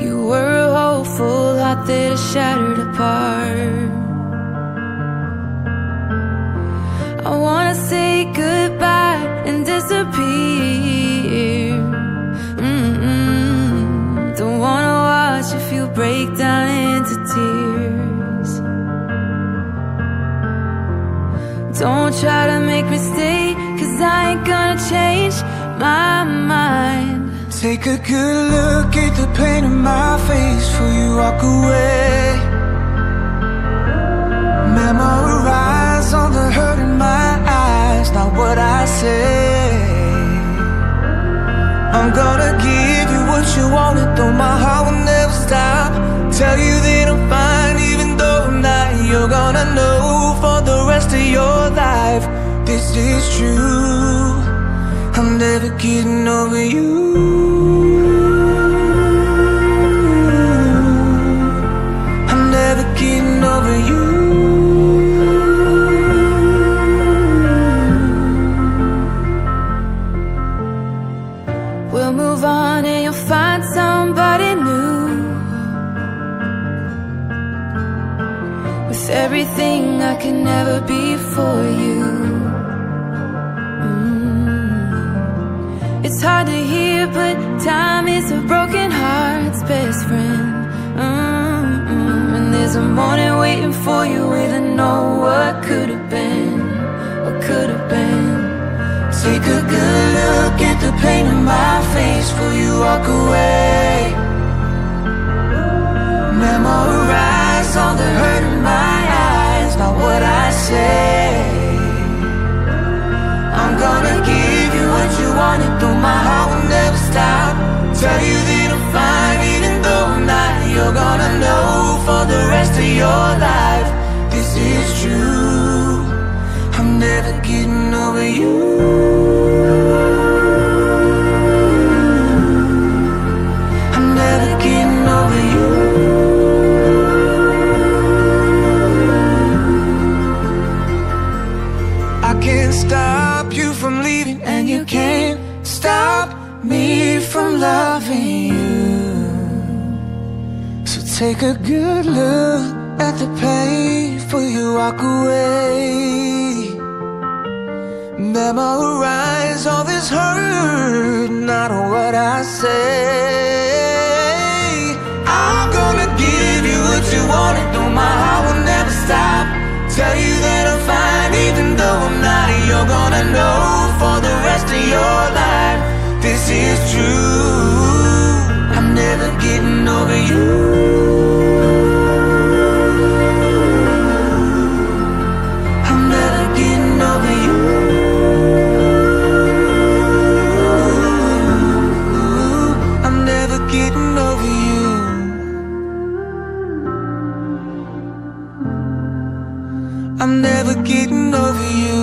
You were a hopeful heart that I shattered apart. I wanna say goodbye and disappear. Don't wanna watch if you break down into tears. Don't try to make me stay, 'cause I ain't gonna change my mind. Take a good look at the pain in my face before you walk away. Memorize all the hurt in my eyes, not what I say. I'm gonna give you what you wanted, though my heart will never stop. Tell you that I'm fine even though I'm not. You're gonna know for the rest of your life this is true. I'm never getting over you. I'm never getting over you. We'll move on and you'll find somebody new. With everything I can never be for you. It's hard to hear, but time is a broken heart's best friend. And there's a morning waiting for you, we don't know what could have been, what could have been. Take a good look at the pain in my face before you walk away. Memorize all the hurt in my eyes, not what I say. I'm gonna give you what you wanted, though my heart will never stop. Tell you that I'm fine even though I'm not. You're gonna know for the rest of your life this is true. I'm never getting over you. I'm never getting over you. I can't stop you from leaving, and you can't stop me from loving you. So take a good look at the pain before you walk away. Memorize all this hurt, not what I say. I'm gonna give you what you wanted, though my heart will never stop. Tell you that I'm fine even though I'm not. You're gonna know for the rest of your life this is true. I'm never getting over you. I'm never getting over you. I'm never getting over you. I'm never getting over you.